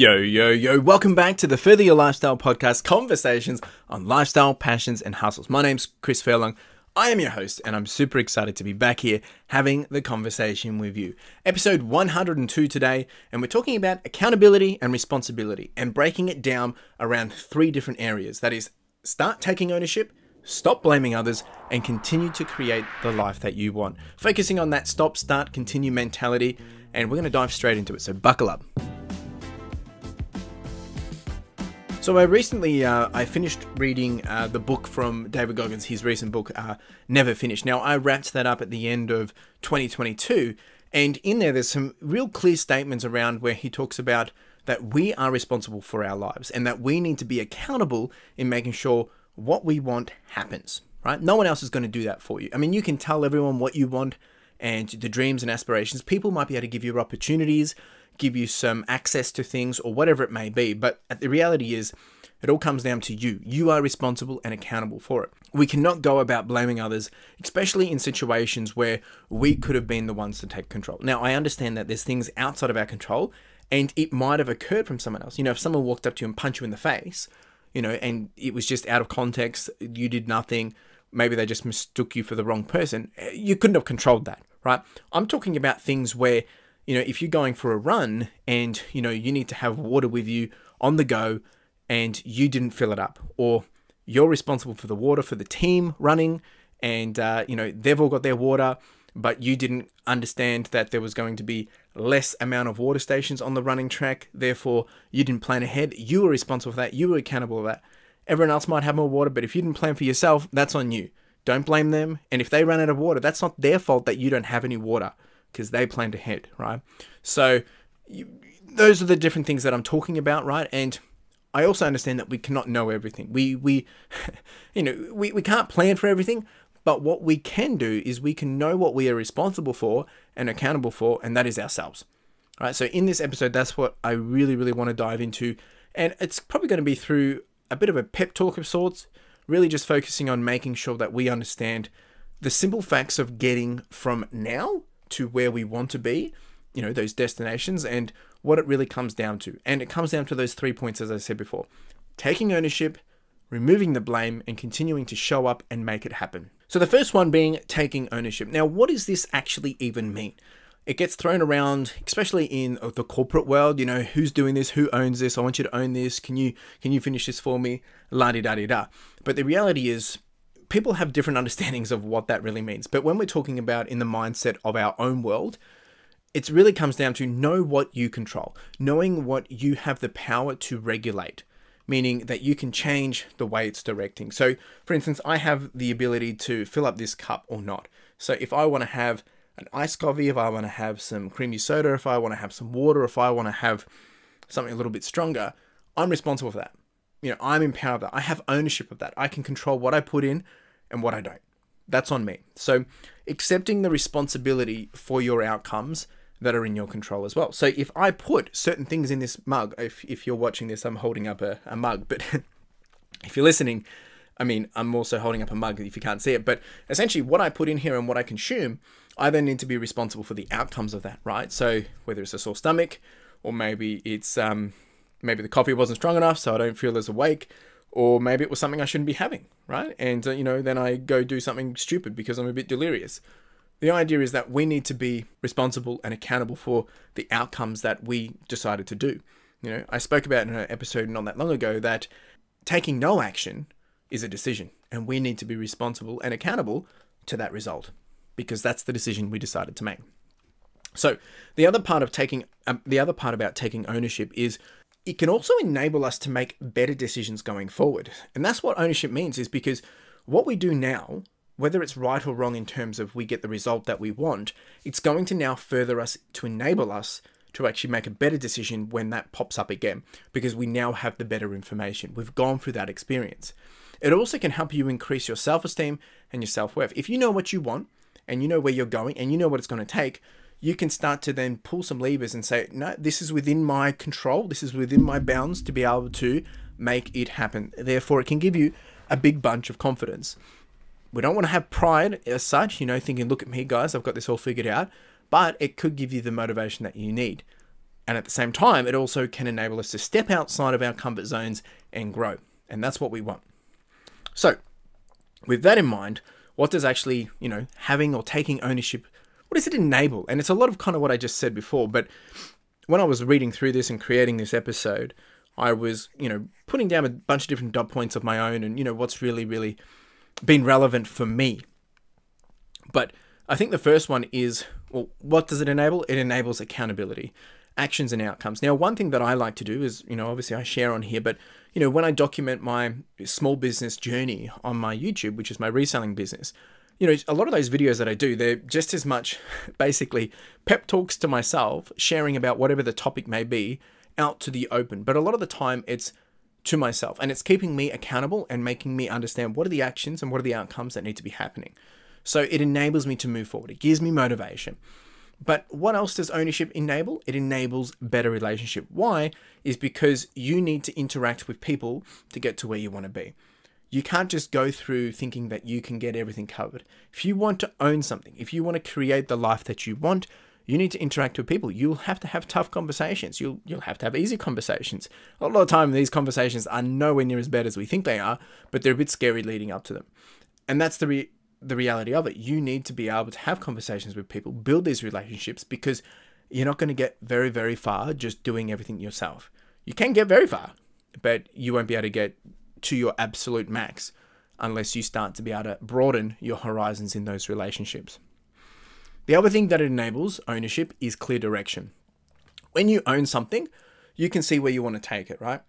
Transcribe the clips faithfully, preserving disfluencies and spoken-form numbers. Yo, yo, yo, welcome back to the Further Your Lifestyle Podcast, conversations on lifestyle, passions, and hustles. My name's Chris Furlong. I am your host, and I'm super excited to be back here having the conversation with you. Episode one hundred and two today, and we're talking about accountability and responsibility and breaking it down around three different areas. That is, start taking ownership, stop blaming others, and continue to create the life that you want. Focusing on that stop, start, continue mentality, and we're going to dive straight into it, so buckle up. So I recently, uh, I finished reading uh, the book from David Goggins, his recent book, uh, Never Finished. Now, I wrapped that up at the end of twenty twenty-two, and in there, there's some real clear statements around where he talks about that we are responsible for our lives and that we need to be accountable in making sure what we want happens, right? No one else is going to do that for you. I mean, you can tell everyone what you want and the dreams and aspirations. People might be able to give you opportunities, give you some access to things or whatever it may be. But the reality is it all comes down to you. You are responsible and accountable for it. We cannot go about blaming others, especially in situations where we could have been the ones to take control. Now, I understand that there's things outside of our control and it might have occurred from someone else. You know, if someone walked up to you and punched you in the face, you know, and it was just out of context, you did nothing, maybe they just mistook you for the wrong person, you couldn't have controlled that, right? I'm talking about things where, you know, if you're going for a run and, you know, you need to have water with you on the go and you didn't fill it up, or you're responsible for the water for the team running and, uh, you know, they've all got their water, but you didn't understand that there was going to be less amount of water stations on the running track. Therefore, you didn't plan ahead. You were responsible for that. You were accountable for that. Everyone else might have more water, but if you didn't plan for yourself, that's on you. Don't blame them. And if they ran out of water, that's not their fault that you don't have any water, because they planned ahead, right? So you, those are the different things that I'm talking about, right? And I also understand that we cannot know everything. We, we you know, we, we can't plan for everything, but what we can do is we can know what we are responsible for and accountable for, and that is ourselves, right? So in this episode, that's what I really, really want to dive into. And it's probably going to be through a bit of a pep talk of sorts, really just focusing on making sure that we understand the simple facts of getting from now to where we want to be, you know, those destinations, and what it really comes down to. And it comes down to those three points, as I said before: taking ownership, removing the blame, and continuing to show up and make it happen. So the first one being taking ownership. Now, what does this actually even mean? It gets thrown around, especially in the corporate world. You know, who's doing this? Who owns this? I want you to own this. Can you can you finish this for me? La-di-da-di-da. But the reality is, people have different understandings of what that really means. But when we're talking about in the mindset of our own world, it really comes down to know what you control, knowing what you have the power to regulate, meaning that you can change the way it's directing. So for instance, I have the ability to fill up this cup or not. So if I want to have an iced coffee, if I want to have some creamy soda, if I want to have some water, if I want to have something a little bit stronger, I'm responsible for that. You know, I'm empowered of that. I have ownership of that. I can control what I put in and what I don't. That's on me. So accepting the responsibility for your outcomes that are in your control as well. So if I put certain things in this mug, if, if you're watching this, I'm holding up a, a mug, but if you're listening, I mean, I'm also holding up a mug if you can't see it, but essentially what I put in here and what I consume, I then need to be responsible for the outcomes of that, right? So whether it's a sore stomach, or maybe it's, um, maybe the coffee wasn't strong enough, so I don't feel as awake, or maybe it was something I shouldn't be having, right? And, uh, you know, then I go do something stupid because I'm a bit delirious. The idea is that we need to be responsible and accountable for the outcomes that we decided to do. You know, I spoke about in an episode not that long ago that taking no action is a decision, and we need to be responsible and accountable to that result, because that's the decision we decided to make. So the other part of taking, um, the other part about taking ownership is it can also enable us to make better decisions going forward. And that's what ownership means, is because what we do now, whether it's right or wrong in terms of we get the result that we want, it's going to now further us to enable us to actually make a better decision when that pops up again, because we now have the better information. We've gone through that experience. It also can help you increase your self-esteem and your self-worth. If you know what you want and you know where you're going and you know what it's going to take, you can start to then pull some levers and say, no, this is within my control. This is within my bounds to be able to make it happen. Therefore, it can give you a big bunch of confidence. We don't want to have pride as such, you know, thinking, look at me, guys, I've got this all figured out, but it could give you the motivation that you need. And at the same time, it also can enable us to step outside of our comfort zones and grow. And that's what we want. So with that in mind, what does actually, you know, having or taking ownership, what does it enable? And it's a lot of kind of what I just said before, but when I was reading through this and creating this episode, I was, you know, putting down a bunch of different dot points of my own and, you know, what's really, really been relevant for me. But I think the first one is, well, what does it enable? It enables accountability, actions and outcomes. Now, one thing that I like to do is, you know, obviously I share on here, but, you know, when I document my small business journey on my YouTube, which is my reselling business, you know, a lot of those videos that I do, they're just as much basically pep talks to myself, sharing about whatever the topic may be out to the open. But a lot of the time it's to myself, and it's keeping me accountable and making me understand what are the actions and what are the outcomes that need to be happening. So it enables me to move forward. It gives me motivation. But what else does ownership enable? It enables better relationship. Why? Is because you need to interact with people to get to where you want to be. You can't just go through thinking that you can get everything covered. If you want to own something, if you want to create the life that you want, you need to interact with people. You'll have to have tough conversations. You'll, you'll have to have easy conversations. A lot of the time, these conversations are nowhere near as bad as we think they are, but they're a bit scary leading up to them. And that's the re the reality of it. You need to be able to have conversations with people, build these relationships, because you're not going to get very, very far just doing everything yourself. You can get very far, but you won't be able to get to your absolute max unless you start to be able to broaden your horizons in those relationships. The other thing that it enables, ownership, is clear direction. When you own something, you can see where you want to take it, right?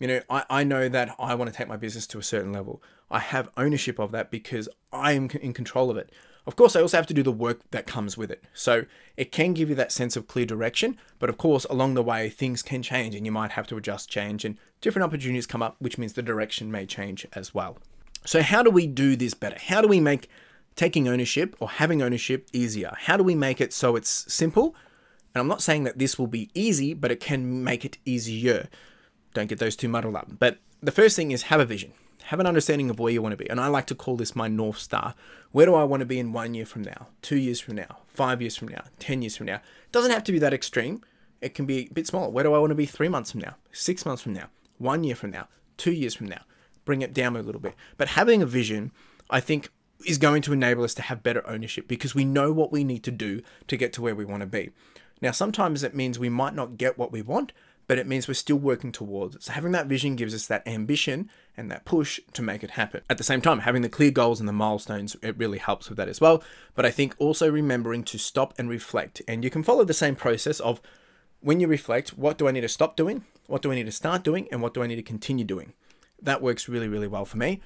You know, I, I know that I want to take my business to a certain level. I have ownership of that because I am in control of it. Of course, I also have to do the work that comes with it. So it can give you that sense of clear direction, but of course, along the way, things can change and you might have to adjust, change, and different opportunities come up, which means the direction may change as well. So how do we do this better? How do we make taking ownership or having ownership easier? How do we make it so it's simple? And I'm not saying that this will be easy, but it can make it easier. Don't get those two muddled up. But the first thing is have a vision, have an understanding of where you want to be. And I like to call this my North Star. Where do I want to be in one year from now, two years from now, five years from now, ten years from now? It doesn't have to be that extreme. It can be a bit smaller. Where do I want to be three months from now, six months from now, one year from now, two years from now? Bring it down a little bit. But having a vision, I think, is going to enable us to have better ownership because we know what we need to do to get to where we want to be. Now, sometimes it means we might not get what we want, but it means we're still working towards it. So having that vision gives us that ambition and that push to make it happen. At the same time, having the clear goals and the milestones, it really helps with that as well. But I think also remembering to stop and reflect. And you can follow the same process of when you reflect, what do I need to stop doing? What do I need to start doing? And what do I need to continue doing? That works really, really well for me.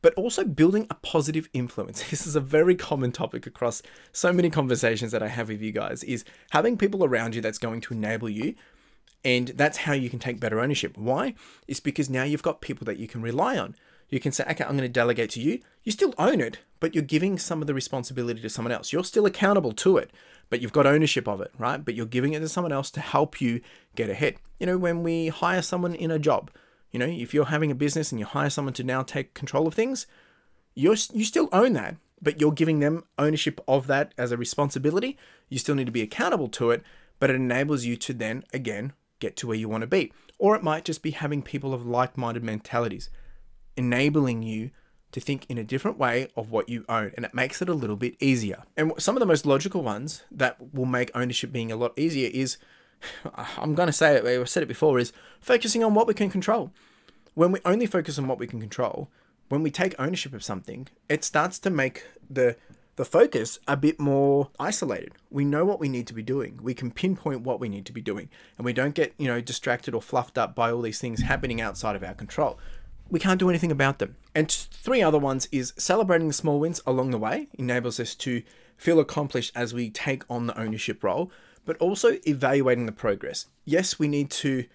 But also building a positive influence. This is a very common topic across so many conversations that I have with you guys, is having people around you that's going to enable you. And that's how you can take better ownership. Why? It's because now you've got people that you can rely on. You can say, okay, I'm going to delegate to you. You still own it, but you're giving some of the responsibility to someone else. You're still accountable to it, but you've got ownership of it, right? But you're giving it to someone else to help you get ahead. You know, when we hire someone in a job, you know, if you're having a business and you hire someone to now take control of things, you're, you still own that, but you're giving them ownership of that as a responsibility. You still need to be accountable to it, but it enables you to then, again, get to where you want to be. Or it might just be having people of like-minded mentalities, enabling you to think in a different way of what you own, and it makes it a little bit easier. And some of the most logical ones that will make ownership being a lot easier is, I'm going to say it, I've said it before, is focusing on what we can control. When we only focus on what we can control, when we take ownership of something, it starts to make the, the focus a bit more isolated. We know what we need to be doing. We can pinpoint what we need to be doing, and we don't get, you know, distracted or fluffed up by all these things happening outside of our control. We can't do anything about them. And three other ones is celebrating the small wins along the way enables us to feel accomplished as we take on the ownership role, but also evaluating the progress. Yes, we need to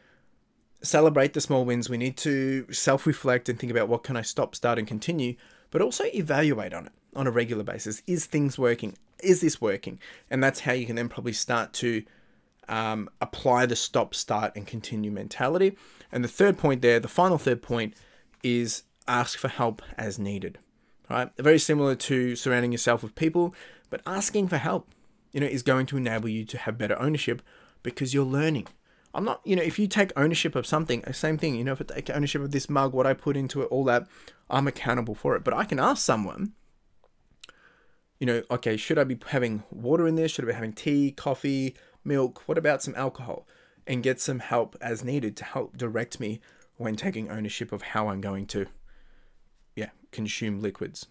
celebrate the small wins. We need to self-reflect and think about what can I stop, start, and continue, but also evaluate on it on a regular basis. Is things working? Is this working? And that's how you can then probably start to um, apply the stop, start, and continue mentality. And the third point there, the final third point, is ask for help as needed, right? Very similar to surrounding yourself with people, but asking for help, you know, is going to enable you to have better ownership because you're learning. I'm not, you know, if you take ownership of something, same thing, you know, if I take ownership of this mug, what I put into it, all that, I'm accountable for it. But I can ask someone, you know, okay, should I be having water in this? Should I be having tea, coffee, milk? What about some alcohol? And get some help as needed to help direct me when taking ownership of how I'm going to, yeah, consume liquids.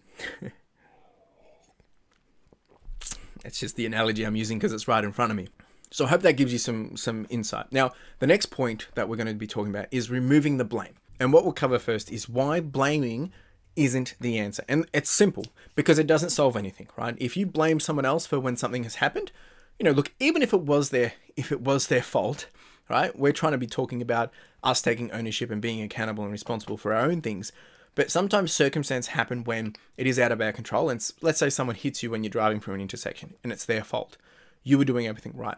It's just the analogy I'm using because it's right in front of me. So I hope that gives you some, some insight. Now, the next point that we're going to be talking about is removing the blame. And what we'll cover first is why blaming isn't the answer. And it's simple because it doesn't solve anything, right? If you blame someone else for when something has happened, you know, look, even if it was their, if it was their fault, right? We're trying to be talking about us taking ownership and being accountable and responsible for our own things. But sometimes circumstances happen when it is out of our control. And let's say someone hits you when you're driving through an intersection and it's their fault. You were doing everything right.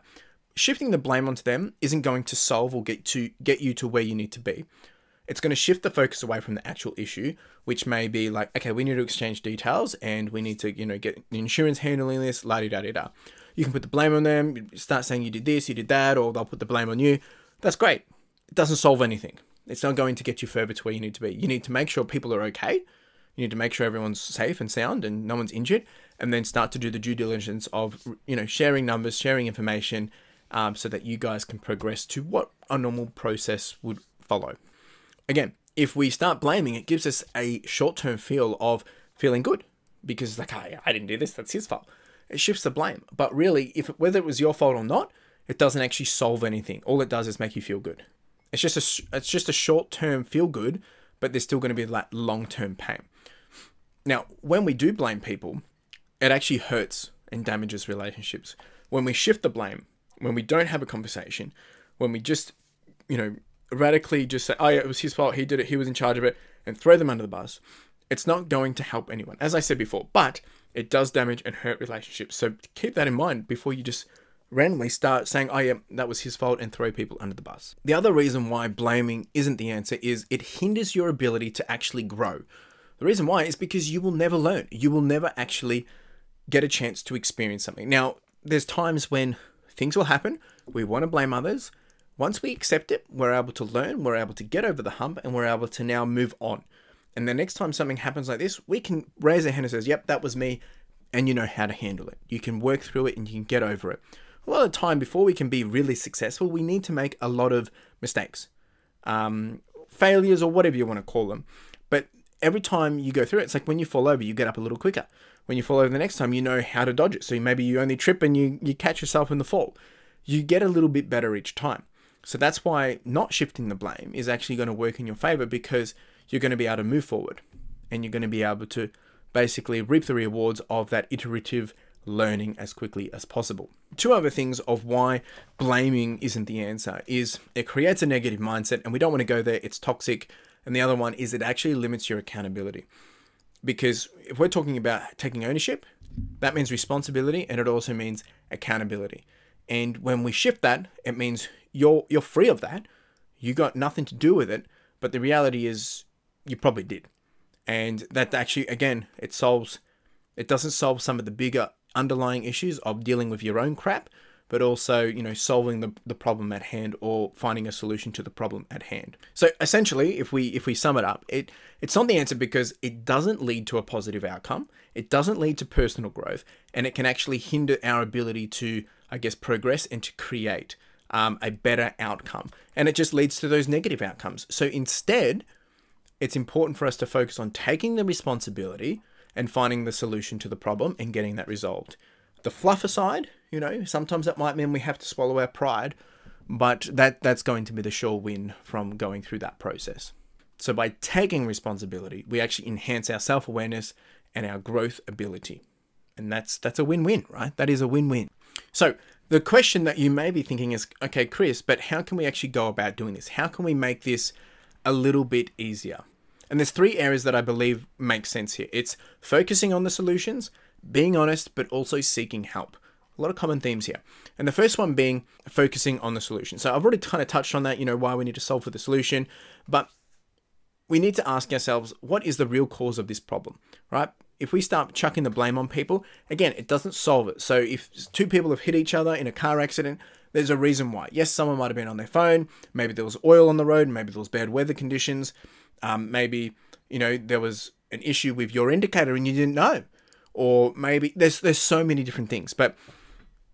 Shifting the blame onto them isn't going to solve or get to get you to where you need to be. It's going to shift the focus away from the actual issue, which may be like, okay, we need to exchange details and we need to, you know, get the insurance handling this, la-di-da-di-da. You can put the blame on them, start saying you did this, you did that, or they'll put the blame on you. That's great. It doesn't solve anything. It's not going to get you further to where you need to be. You need to make sure people are okay. You need to make sure everyone's safe and sound and no one's injured, and then start to do the due diligence of, you know, sharing numbers, sharing information, um, so that you guys can progress to what a normal process would follow. Again, if we start blaming, it gives us a short-term feel of feeling good because like, oh, I didn't do this, that's his fault. It shifts the blame. But really, if whether it was your fault or not, it doesn't actually solve anything. All it does is make you feel good. It's just a, it's just a short-term feel good, but there's still going to be that long-term pain. Now, when we do blame people, it actually hurts and damages relationships. When we shift the blame, when we don't have a conversation, when we just, you know, radically just say, oh yeah, it was his fault, he did it, he was in charge of it, and throw them under the bus, it's not going to help anyone, as I said before, but it does damage and hurt relationships. So keep that in mind before you just randomly start saying, oh yeah, that was his fault, and throw people under the bus. The other reason why blaming isn't the answer is it hinders your ability to actually grow. The reason why is because you will never learn. You will never actually get a chance to experience something. Now, there's times when things will happen. We want to blame others. Once we accept it, we're able to learn, we're able to get over the hump, and we're able to now move on. And the next time something happens like this, we can raise our hand and say, yep, that was me, and you know how to handle it. You can work through it and you can get over it. A lot of time before we can be really successful, we need to make a lot of mistakes, um, failures or whatever you want to call them. But every time you go through it, it's like when you fall over, you get up a little quicker. When you fall over the next time, you know how to dodge it. So maybe you only trip and you, you catch yourself in the fall. You get a little bit better each time. So that's why not shifting the blame is actually going to work in your favor, because you're going to be able to move forward and you're going to be able to basically reap the rewards of that iterative learning as quickly as possible. Two other things of why blaming isn't the answer is it creates a negative mindset, and we don't want to go there. It's toxic. And the other one is it actually limits your accountability, because if we're talking about taking ownership, that means responsibility, and it also means accountability. And when we shift that, it means you're you're free of that. You got nothing to do with it, but the reality is you probably did. And that actually, again, it solves, it doesn't solve some of the bigger underlying issues of dealing with your own crap, but also, you know, solving the, the problem at hand or finding a solution to the problem at hand. So essentially, if we if we sum it up, it it's not the answer because it doesn't lead to a positive outcome. It doesn't lead to personal growth, and it can actually hinder our ability to, I guess, progress and to create um, a better outcome. And it just leads to those negative outcomes. So instead, it's important for us to focus on taking the responsibility and finding the solution to the problem and getting that resolved. The fluff aside, you know, sometimes that might mean we have to swallow our pride, but that that's going to be the sure win from going through that process. So by taking responsibility, we actually enhance our self-awareness and our growth ability. And that's, that's a win-win, right? That is a win-win. So the question that you may be thinking is, okay, Chris, but how can we actually go about doing this? How can we make this a little bit easier? And there's three areas that I believe make sense here. It's focusing on the solutions, being honest, but also seeking help. A lot of common themes here. And the first one being focusing on the solution. So I've already kind of touched on that, you know, why we need to solve for the solution, but we need to ask ourselves, what is the real cause of this problem, right? If we start chucking the blame on people, again, it doesn't solve it. So if two people have hit each other in a car accident, there's a reason why. Yes, someone might have been on their phone. Maybe there was oil on the road. Maybe there was bad weather conditions. Um, maybe, you know, there was an issue with your indicator and you didn't know. Or maybe there's, there's so many different things, but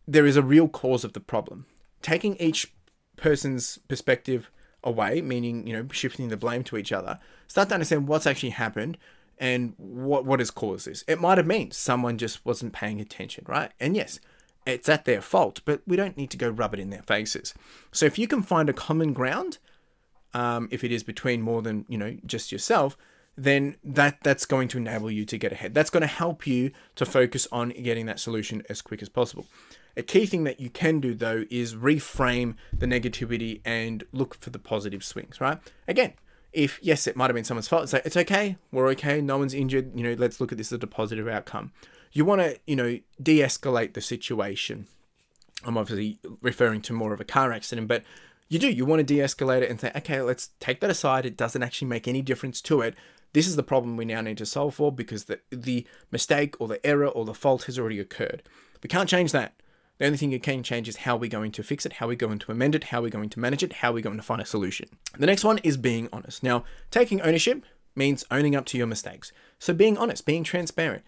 there is a real cause of the problem. Taking each person's perspective away, meaning, you know, shifting the blame to each other, start to understand what's actually happened and what, what has caused this. It might have meant someone just wasn't paying attention, right? And yes, it's at their fault, but we don't need to go rub it in their faces. So if you can find a common ground, um, if it is between more than, you know, just yourself, then that that's going to enable you to get ahead. That's going to help you to focus on getting that solution as quick as possible. A key thing that you can do though is reframe the negativity and look for the positive swings, right? Again, if yes, it might've been someone's fault, say, it's okay, we're okay, no one's injured, you know, let's look at this as a positive outcome. You want to, you know, de-escalate the situation. I'm obviously referring to more of a car accident, but you do, you want to de-escalate it and say, okay, let's take that aside. It doesn't actually make any difference to it. This is the problem we now need to solve for because the, the mistake or the error or the fault has already occurred. We can't change that. The only thing you can change is how we're going to fix it, how we're going to amend it, how we're going to manage it, how we're going to find a solution. The next one is being honest. Now, taking ownership means owning up to your mistakes. So being honest, being transparent,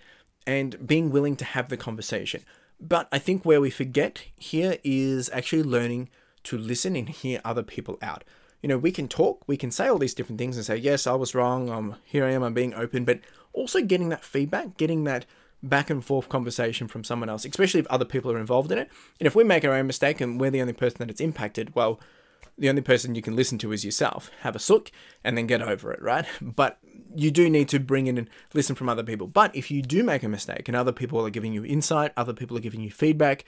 and being willing to have the conversation. But I think where we forget here is actually learning to listen and hear other people out. You know, we can talk, we can say all these different things and say, yes, I was wrong, um, here I am, I'm being open, but also getting that feedback, getting that back and forth conversation from someone else, especially if other people are involved in it. And if we make our own mistake and we're the only person that it's impacted, well, the only person you can listen to is yourself. Have a sook and then get over it, right? But you do need to bring in and listen from other people. But if you do make a mistake and other people are giving you insight, other people are giving you feedback,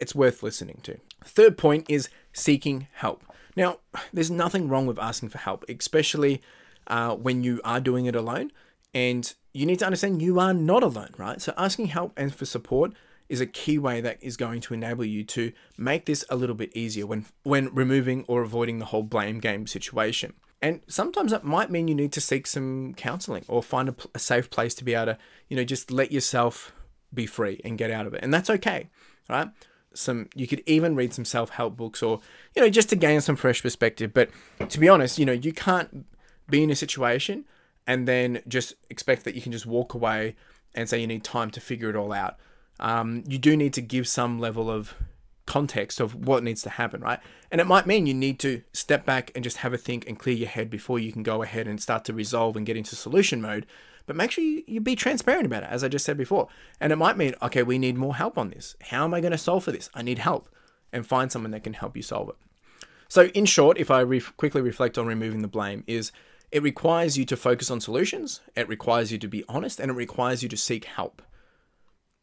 it's worth listening to. Third point is seeking help. Now, there's nothing wrong with asking for help, especially uh, when you are doing it alone. And you need to understand you are not alone, right? So asking help and for support is a key way that is going to enable you to make this a little bit easier when, when removing or avoiding the whole blame game situation. And sometimes that might mean you need to seek some counseling or find a, a safe place to be able to, you know, just let yourself be free and get out of it. And that's okay, right? Some, you could even read some self-help books or, you know, just to gain some fresh perspective. But to be honest, you know, you can't be in a situation and then just expect that you can just walk away and say you need time to figure it all out. Um, you do need to give some level of context of what needs to happen, right? And it might mean you need to step back and just have a think and clear your head before you can go ahead and start to resolve and get into solution mode. But make sure you, you be transparent about it, as I just said before. And it might mean, okay, we need more help on this. How am I going to solve for this? I need help, and find someone that can help you solve it. So in short, if I re- quickly reflect on removing the blame is, it requires you to focus on solutions, it requires you to be honest, and it requires you to seek help.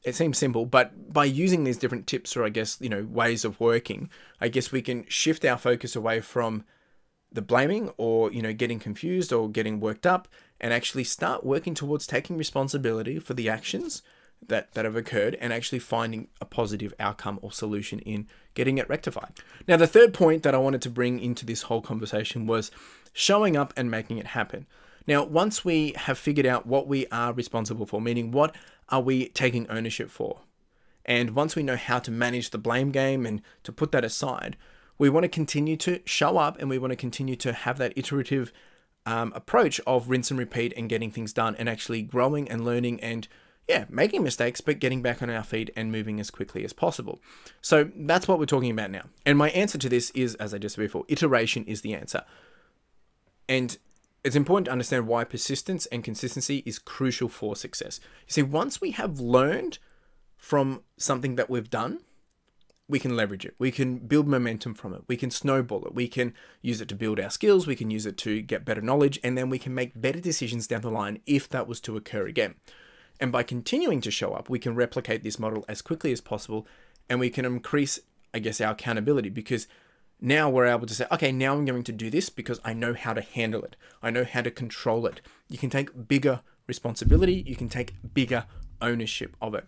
It seems simple, but by using these different tips or I guess, you know, ways of working, I guess we can shift our focus away from the blaming or, you know, getting confused or getting worked up and actually start working towards taking responsibility for the actions that, that have occurred and actually finding a positive outcome or solution in getting it rectified. Now, the third point that I wanted to bring into this whole conversation was showing up and making it happen. Now, once we have figured out what we are responsible for, meaning what are we taking ownership for? And once we know how to manage the blame game and to put that aside, we want to continue to show up and we want to continue to have that iterative um, approach of rinse and repeat and getting things done and actually growing and learning and yeah, making mistakes, but getting back on our feet and moving as quickly as possible. So that's what we're talking about now. And my answer to this is, as I just said before, iteration is the answer. And it's important to understand why persistence and consistency is crucial for success. You see, once we have learned from something that we've done, we can leverage it. We can build momentum from it. We can snowball it. We can use it to build our skills. We can use it to get better knowledge. And then we can make better decisions down the line if that was to occur again. And by continuing to show up, we can replicate this model as quickly as possible. And we can increase, I guess, our accountability because now we're able to say, okay, now I'm going to do this because I know how to handle it. I know how to control it. You can take bigger responsibility. You can take bigger ownership of it.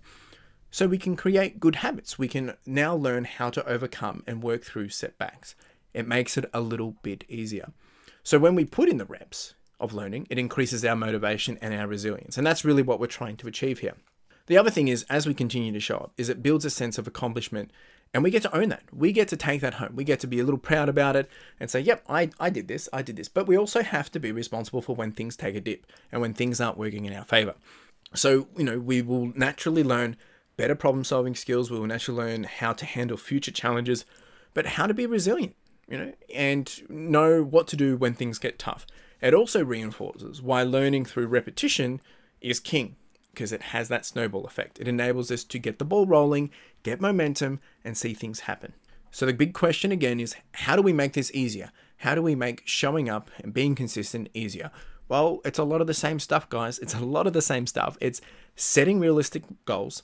So we can create good habits. We can now learn how to overcome and work through setbacks. It makes it a little bit easier. So when we put in the reps of learning, it increases our motivation and our resilience. And that's really what we're trying to achieve here. The other thing is, as we continue to show up, is it builds a sense of accomplishment And we get to own that. We get to take that home. We get to be a little proud about it and say, yep, I, I did this, I did this. But we also have to be responsible for when things take a dip and when things aren't working in our favor. So, you know, we will naturally learn better problem-solving skills. We will naturally learn how to handle future challenges, but how to be resilient, you know, and know what to do when things get tough. It also reinforces why learning through repetition is king, because it has that snowball effect. It enables us to get the ball rolling, get momentum, and see things happen. So the big question again is, how do we make this easier? How do we make showing up and being consistent easier? Well, it's a lot of the same stuff, guys. It's a lot of the same stuff. It's setting realistic goals.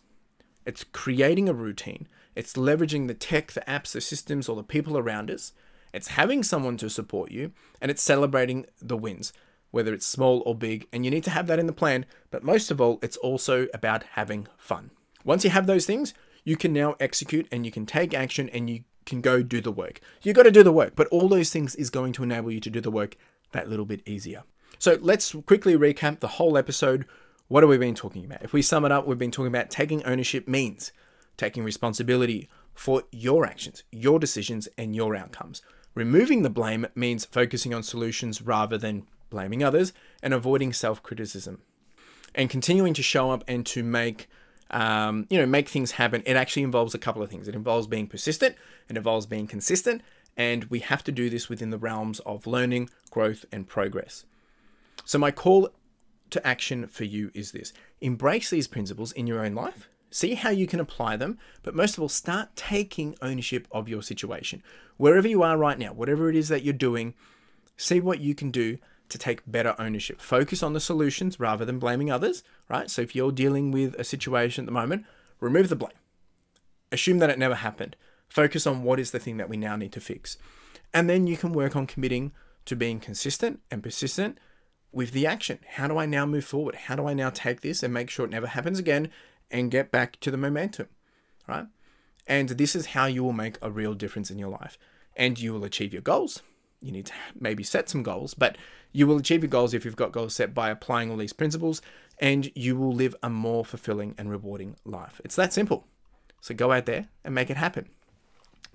It's creating a routine. It's leveraging the tech, the apps, the systems, or the people around us. It's having someone to support you, and it's celebrating the wins, whether it's small or big, and you need to have that in the plan. But most of all, it's also about having fun. Once you have those things, you can now execute and you can take action and you can go do the work. You got to do the work, but all those things is going to enable you to do the work that little bit easier. So let's quickly recap the whole episode. What have we been talking about? If we sum it up, we've been talking about taking ownership means taking responsibility for your actions, your decisions, and your outcomes. Removing the blame means focusing on solutions rather than blaming others and avoiding self-criticism, and continuing to show up and to make, um, you know, make things happen. It actually involves a couple of things. It involves being persistent. It involves being consistent. And we have to do this within the realms of learning, growth, and progress. So my call to action for you is this: embrace these principles in your own life. See how you can apply them, but most of all, start taking ownership of your situation. Wherever you are right now, whatever it is that you're doing, see what you can do to take better ownership. Focus on the solutions rather than blaming others, right? So if you're dealing with a situation at the moment, remove the blame. Assume that it never happened. Focus on what is the thing that we now need to fix. And then you can work on committing to being consistent and persistent with the action. How do I now move forward? How do I now take this and make sure it never happens again? And get back to the momentum, right? And this is how you will make a real difference in your life. And you will achieve your goals. You need to maybe set some goals, but you will achieve your goals if you've got goals set by applying all these principles, and you will live a more fulfilling and rewarding life. It's that simple. So go out there and make it happen.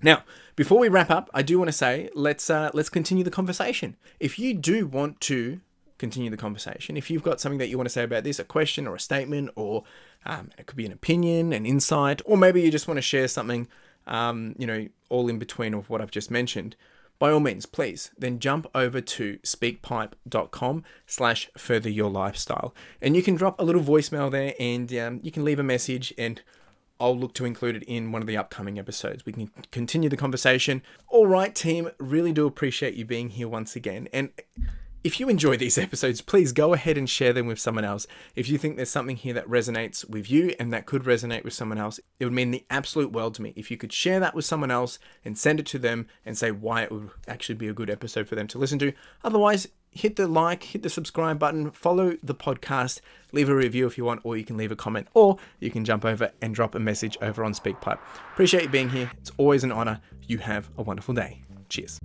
Now, before we wrap up, I do want to say, let's, uh, let's continue the conversation. If you do want to continue the conversation, if you've got something that you want to say about this, a question or a statement, or um, it could be an opinion, an insight, or maybe you just want to share something, um, you know, all in between of what I've just mentioned, by all means, please, then jump over to speakpipe.com slash further your lifestyle. And you can drop a little voicemail there, and um, you can leave a message, and I'll look to include it in one of the upcoming episodes. We can continue the conversation. All right, team, really do appreciate you being here once again. And if you enjoy these episodes, please go ahead and share them with someone else. If you think there's something here that resonates with you and that could resonate with someone else, it would mean the absolute world to me if you could share that with someone else and send it to them and say why it would actually be a good episode for them to listen to. Otherwise, hit the like, hit the subscribe button, follow the podcast, leave a review if you want, or you can leave a comment, or you can jump over and drop a message over on SpeakPipe. Appreciate you being here. It's always an honor. You have a wonderful day. Cheers.